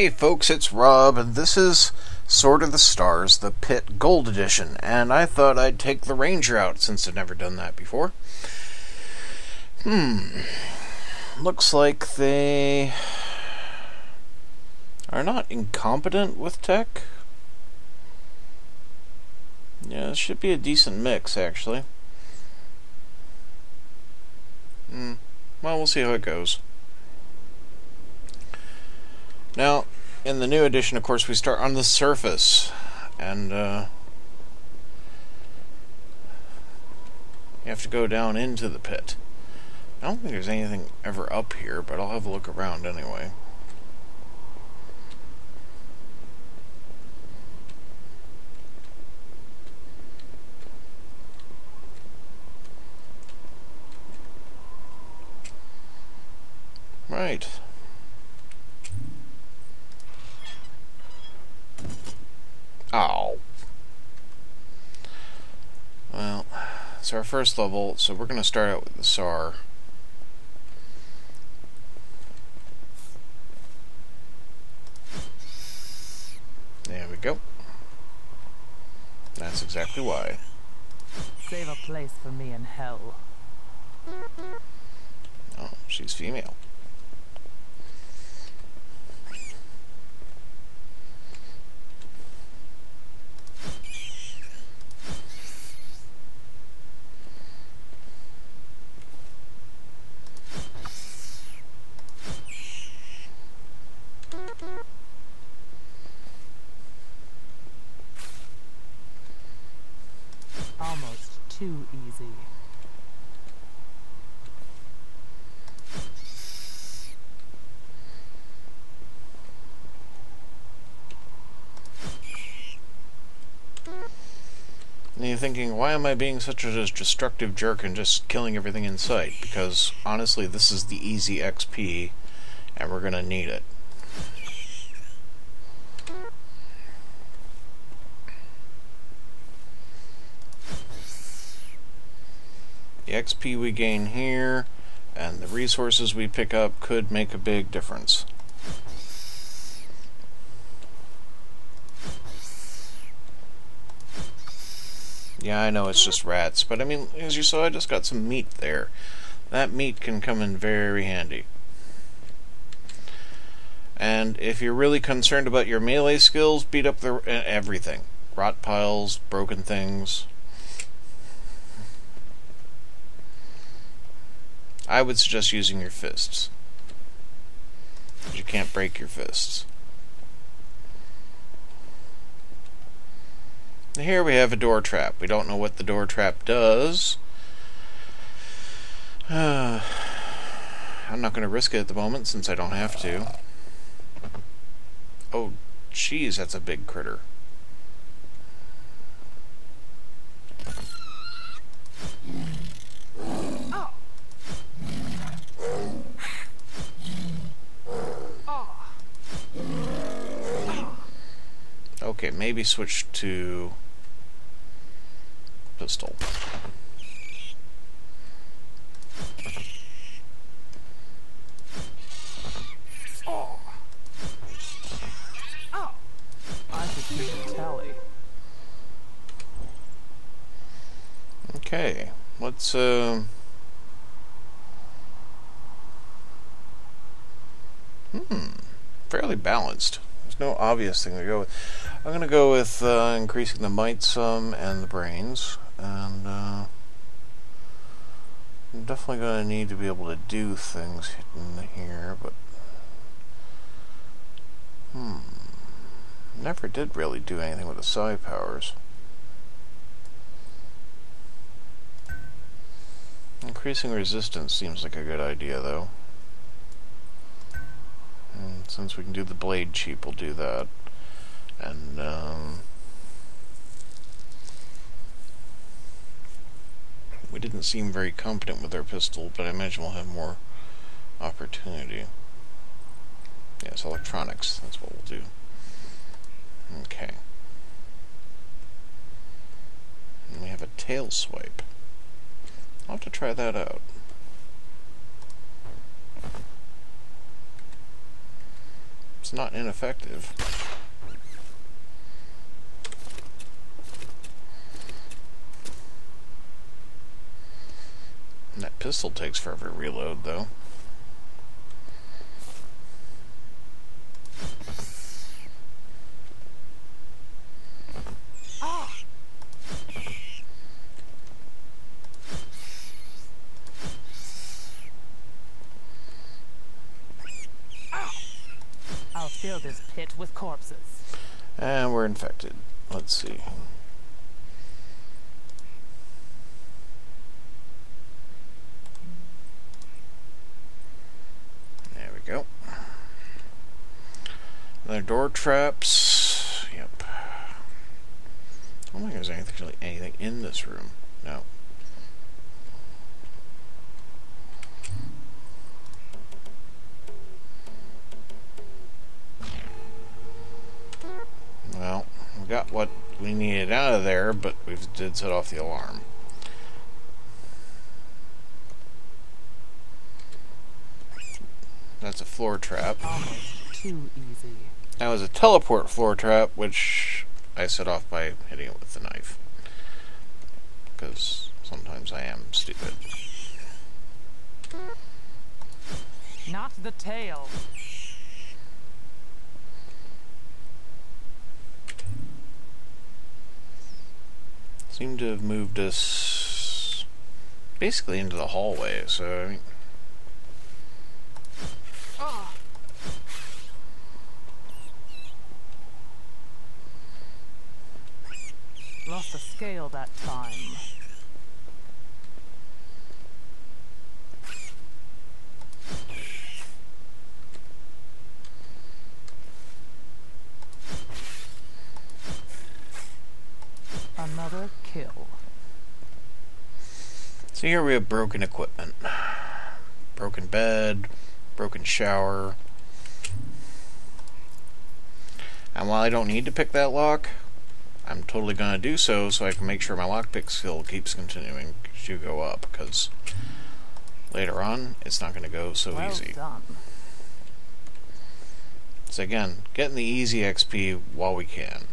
Hey folks, it's Rob, and this is Sword of the Stars, The Pit Gold Edition, and I thought I'd take the Ranger out since I've never done that before. Looks like they are not incompetent with tech. Yeah, this should be a decent mix, actually. Well, we'll see how it goes. Now, in the new edition, of course, we start on the surface, and you have to go down into the pit. I don't think there's anything ever up here, but I'll have a look around anyway. Right. Ow. Well, it's our first level, so we're going to start out with the SAR. There we go. That's exactly why. Save a place for me in hell. Oh, she's female. Almost too easy. And you're thinking, why am I being such a destructive jerk and just killing everything in sight? Because, honestly, this is the easy XP, and we're going to need it. The XP we gain here and the resources we pick up could make a big difference. Yeah, I know it's just rats, but I mean, as you saw, I just got some meat there. That meat can come in very handy. And if you're really concerned about your melee skills, beat up the everything. Rot piles, broken things. I would suggest using your fists, because you can't break your fists. Here we have a door trap. We don't know what the door trap does. I'm not going to risk it at the moment since I don't have to. Oh, jeez, that's a big critter. Okay, maybe switch to pistol. Oh. Oh. I could keep a tally. Okay, let's fairly balanced. There's no obvious thing to go with. I'm going to go with increasing the might some and the brains, and I'm definitely going to need to be able to do things in here, but never did really do anything with the psi powers. Increasing resistance seems like a good idea, though, and since we can do the blade cheap, we'll do that. And, we didn't seem very competent with our pistol, but I imagine we'll have more opportunity. Yes, electronics, that's what we'll do. Okay. And we have a tail swipe. I'll have to try that out. It's not ineffective. And that pistol takes forever to reload, though. Fill this pit with corpses. And we're infected. Let's see. There we go. Another door traps. Yep. I don't think there's anything in this room. No. Well, we got what we needed out of there, but we did set off the alarm. That's a floor trap. Too easy. That was a teleport floor trap, which I set off by hitting it with the knife. Because sometimes I am stupid. Not the tail. Seem to have moved us basically into the hallway, so I mean, lost the scale that time. Another kill. So here we have broken equipment. Broken bed, broken shower. And while I don't need to pick that lock, I'm totally gonna do so I can make sure my lockpick skill keeps continuing to go up, because later on it's not gonna go so easy. Done. So again, getting the easy XP while we can.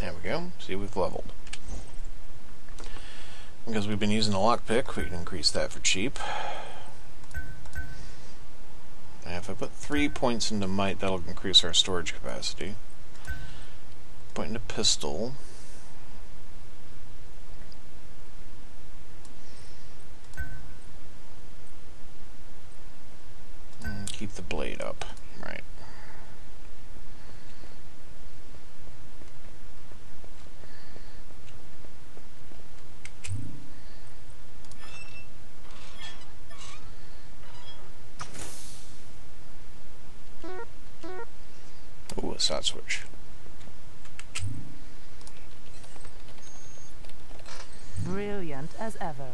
There we go. See, we've leveled. Because we've been using the lockpick, we can increase that for cheap. And if I put 3 points into might, that'll increase our storage capacity. Point into pistol. And keep the blade up. Right. A side switch. Brilliant as ever.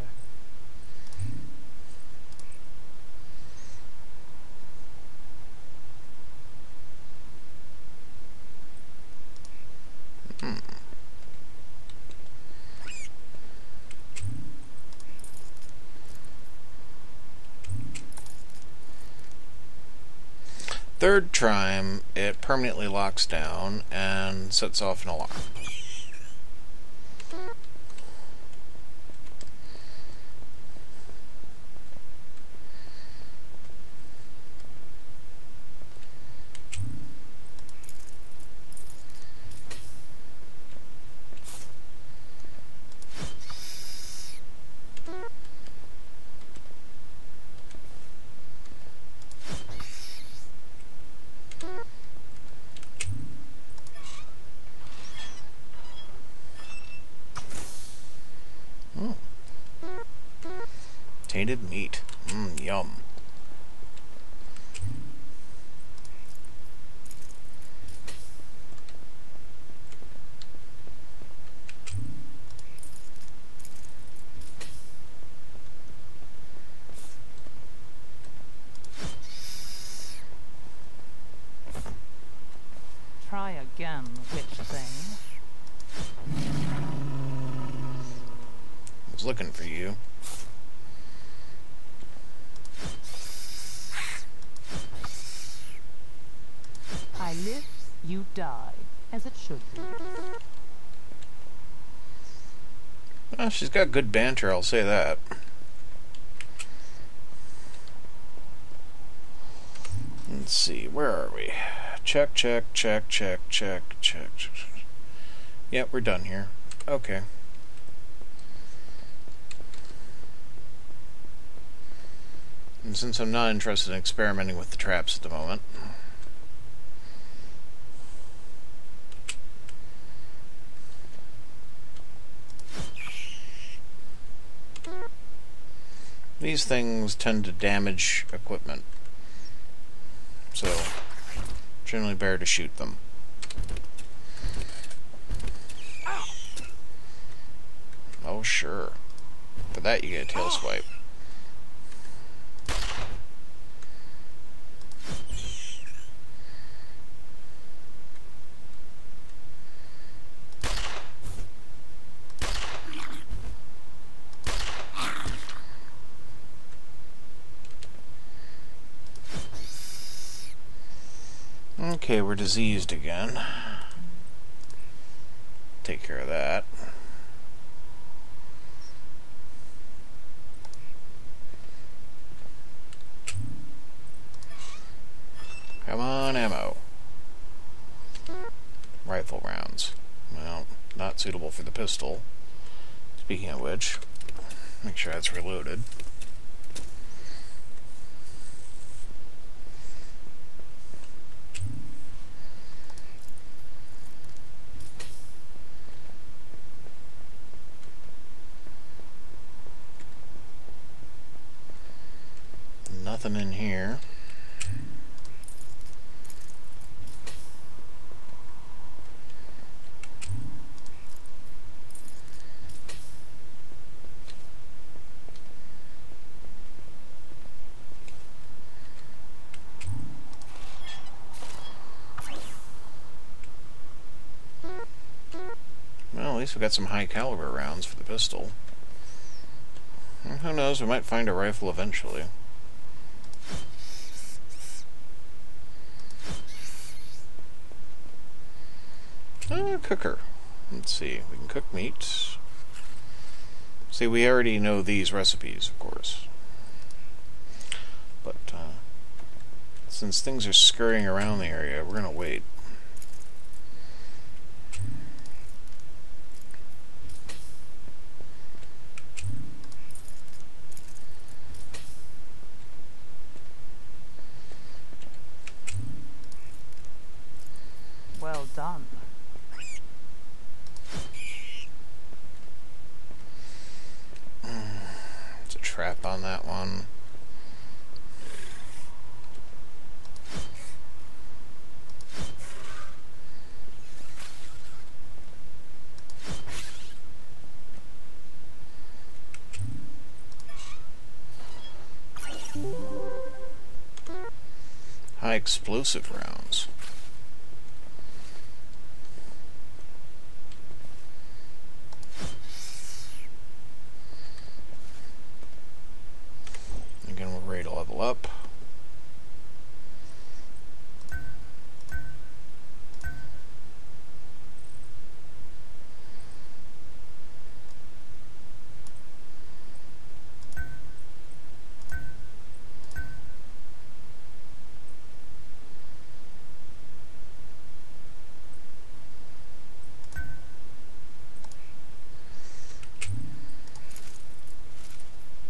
Third time, it permanently locks down and sets off an alarm. Tainted meat. Mmm, yum. Try again, witch thing. was looking for you. I live, you die, as it should be. Well, she's got good banter, I'll say that. Let's see, where are we? Check, check, check, check, check, check, check. Yep, we're done here. Okay. And since I'm not interested in experimenting with the traps at the moment... these things tend to damage equipment, so generally better to shoot them. Oh sure, for that you get a tail swipe. Okay, we're diseased again. Take care of that. Come on, ammo. Rifle rounds. Well, not suitable for the pistol. Speaking of which, make sure that's reloaded. Nothing in here. Well, at least we got some high caliber rounds for the pistol. And who knows, we might find a rifle eventually. Cooker. Let's see, we can cook meat. See, we already know these recipes, of course. But since things are scurrying around the area, we're going to wait. Well done. Trap on that one. High explosive rounds. Up.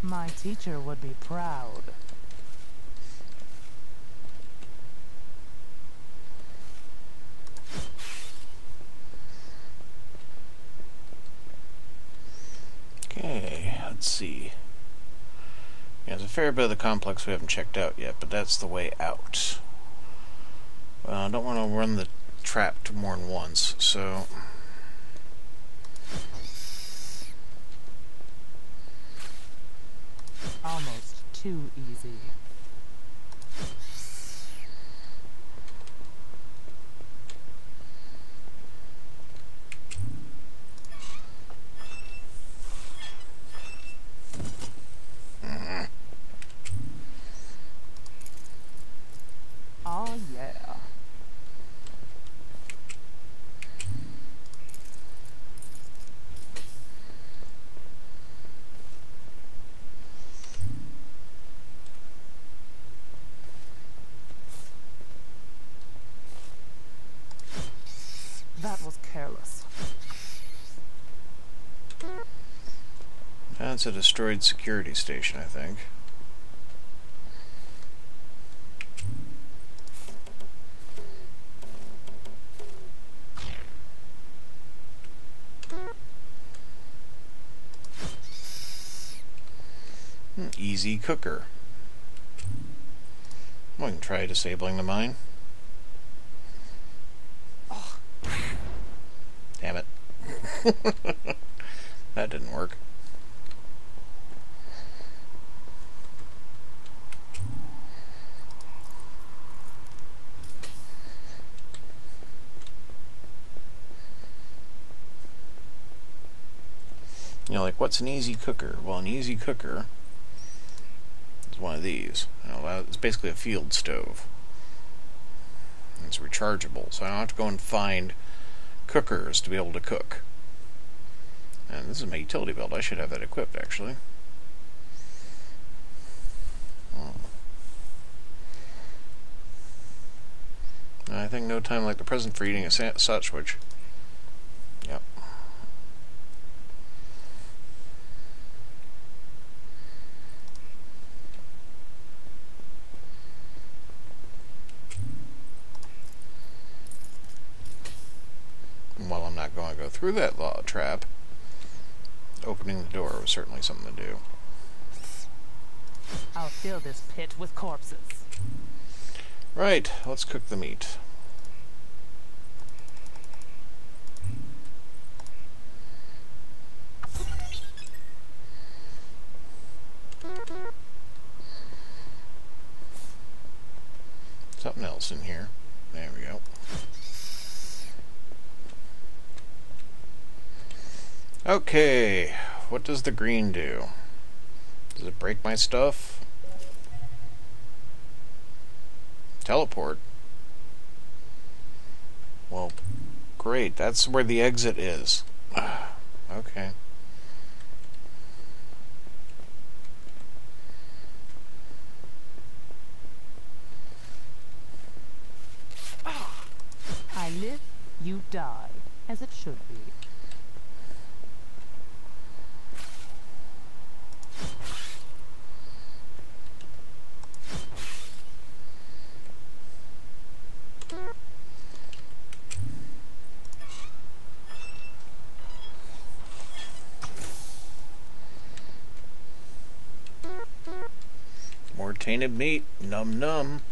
My teacher would be proud. Let's see. Yeah, there's a fair bit of the complex we haven't checked out yet, but that's the way out. Well, I don't want to run the trap more than once, so... almost too easy. That was careless. That's a destroyed security station, I think. Easy cooker. We can try disabling the mine. Oh. Damn it. That didn't work. You know, like, what's an easy cooker? Well, an easy cooker is one of these. You know, it's basically a field stove. It's rechargeable, so I don't have to go and find cookers to be able to cook. And this is my utility belt. I should have that equipped, actually. Oh. I think no time like the present for eating a sandwich. Yep. While I'm not going to go through that law trap, opening the door was certainly something to do. I'll fill this pit with corpses. Right, let's cook the meat. Something else in here. There we go. Okay, what does the green do? Does it break my stuff? Teleport? Well, great, that's where the exit is. Okay. I live, you die, as it should be. More tainted meat, num num.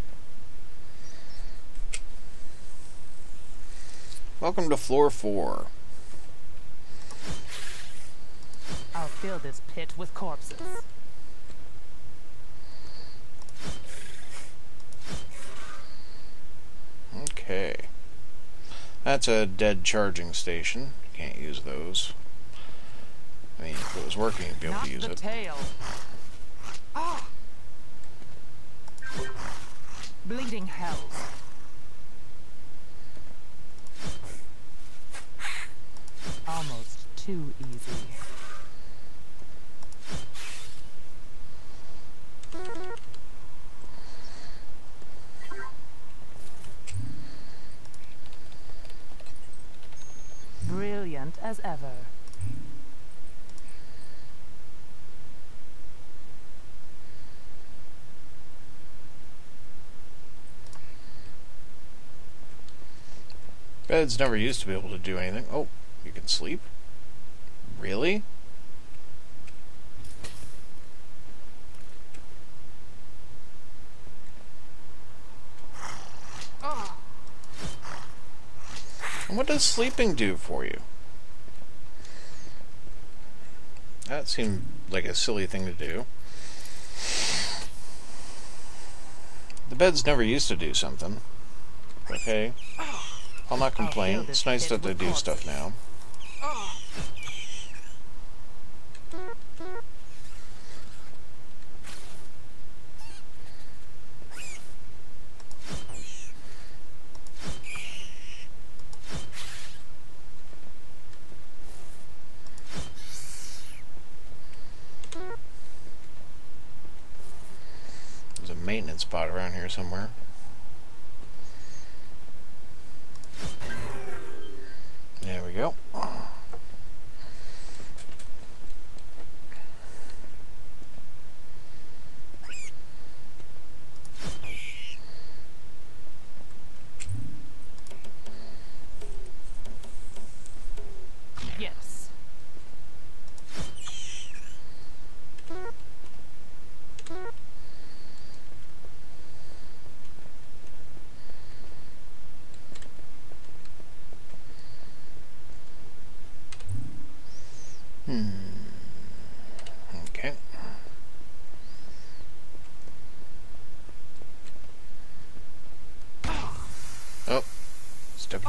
Welcome to floor 4. I'll fill this pit with corpses. Okay. That's a dead charging station. Can't use those. I mean, if it was working, you'd be able to use it. Not the tail. Ah! Bleeding hell. Almost too easy. Brilliant as ever. Beds never used to be able to do anything. Oh, you can sleep? Really? Oh. And what does sleeping do for you? That seemed like a silly thing to do. The beds never used to do something. Okay. Oh. I'll not complain. It's nice that they do stuff now. There's a maintenance spot around here somewhere.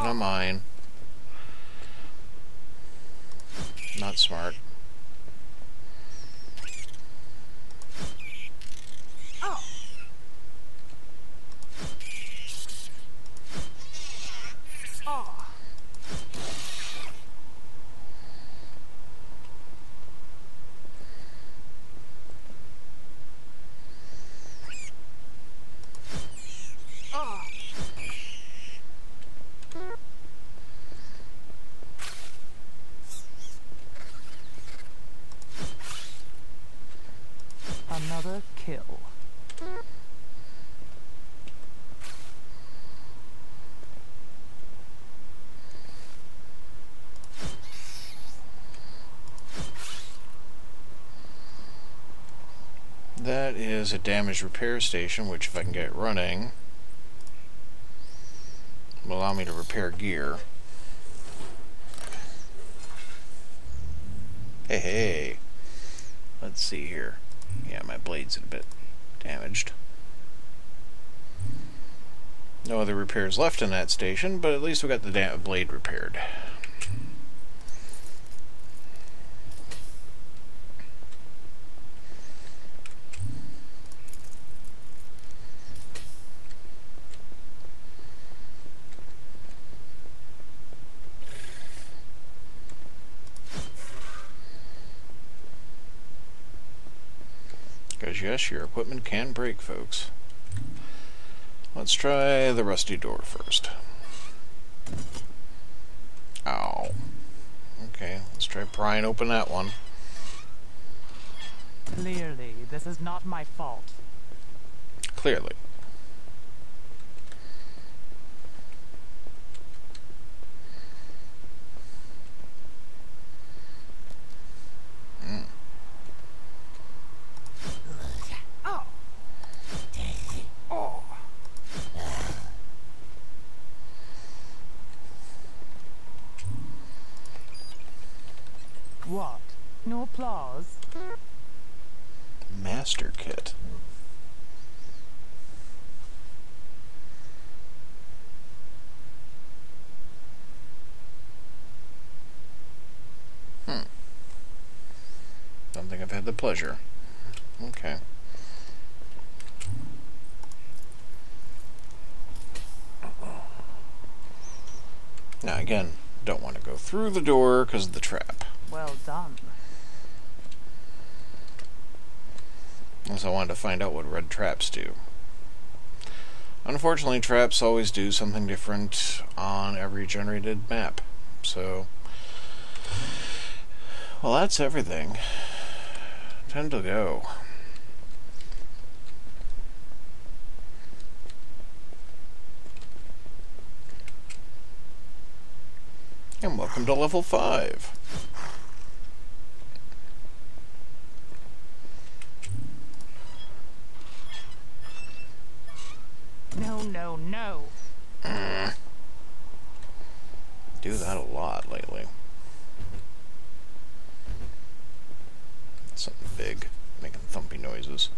of mine. Not smart. Oh. Oh. Another kill. That is a damage repair station, which if I can get running will allow me to repair gear. Hey, let's see here. Yeah, my blade's a bit damaged. No other repairs left in that station, but at least we got the blade repaired. Yes, your equipment can break, folks. Let's try the rusty door first. Ow. Okay, let's try prying open that one. Clearly, this is not my fault. Clearly. What? No applause? Master kit. Don't think I've had the pleasure. Okay. Now again, don't want to go through the door because of the trap. Well done. Unless I wanted to find out what red traps do. Unfortunately, traps always do something different on every generated map. So, well, that's everything. Time to go. And welcome to level 5. No. Do that a lot lately. Something big, making thumpy noises.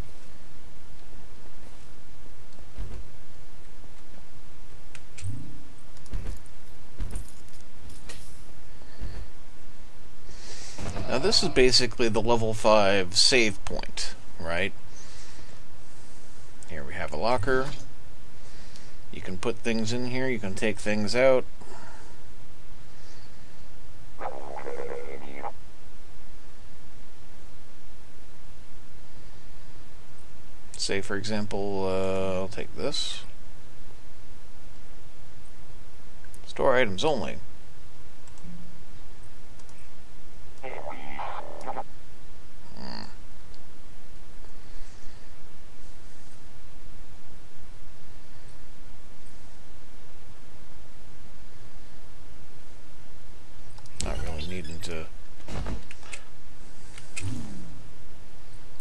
Now this is basically the level 5 save point, right? Here we have a locker. You can put things in here, you can take things out. Say, for example, I'll take this. Store items only.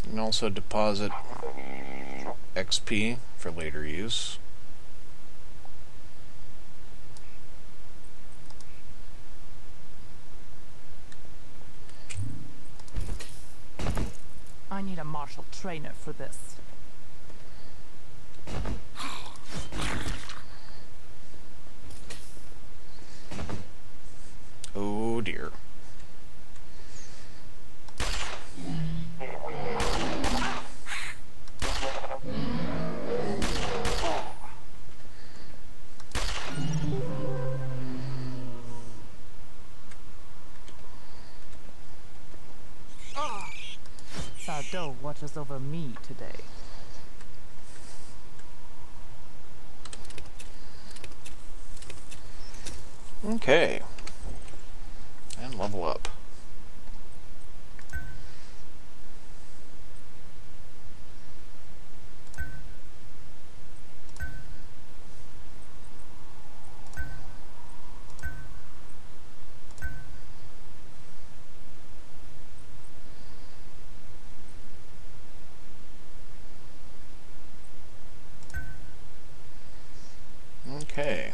You can also deposit XP for later use. I need a martial trainer for this. Oh dear. Don't watch us over me today. Okay. And level up. Okay.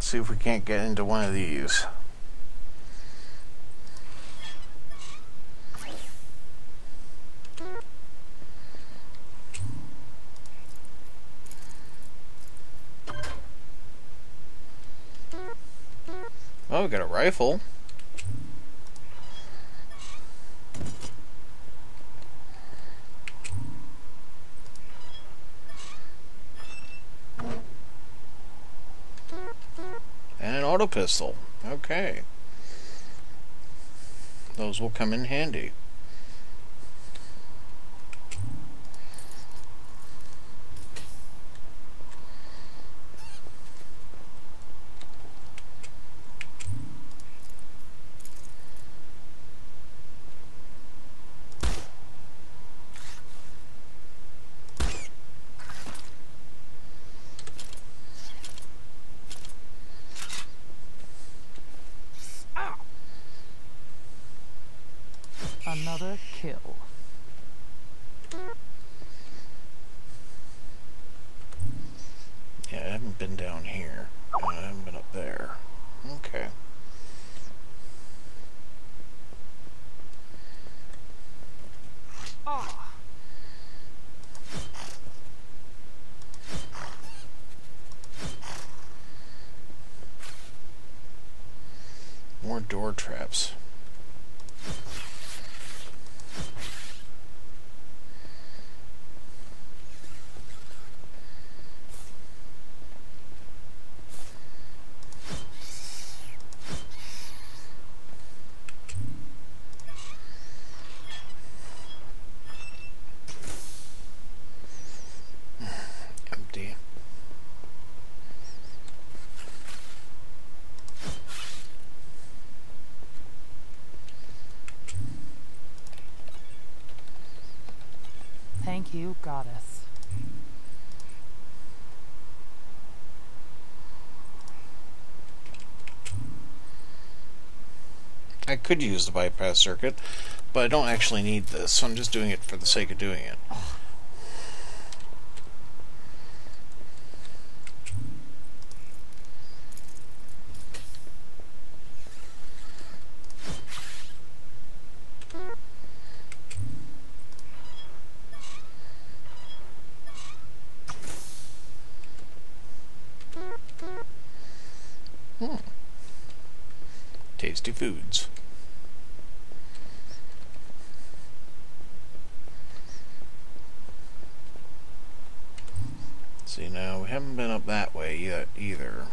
See if we can't get into one of these. Oh, we got a rifle. Pistol. Okay. Those will come in handy. Another kill. Yeah, I haven't been down here. I haven't been up there. Okay. More door traps. You got us. I could use the bypass circuit, but I don't actually need this, so I'm just doing it for the sake of doing it. Tasty foods. See, now we haven't been up that way yet either.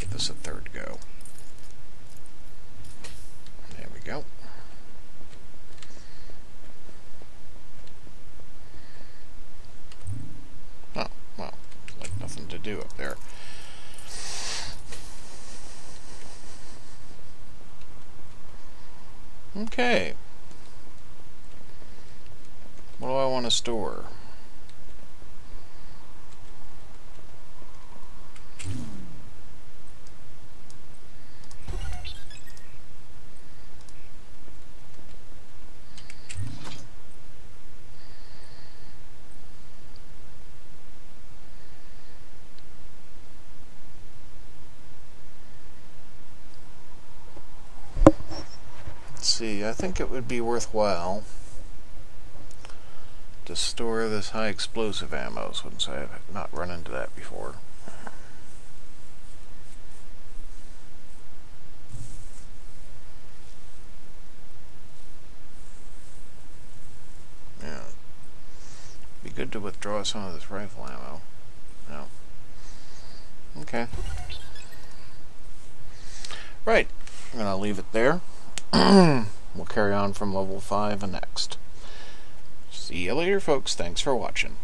Give this a third go. There we go. Oh, well, like nothing to do up there. Okay. What do I want to store? I think it would be worthwhile to store this high explosive ammo since I have not run into that before. Yeah. Be good to withdraw some of this rifle ammo. No. Okay. Right. I'm going to leave it there. We'll carry on from level 5 and next. See you later, folks. Thanks for watching.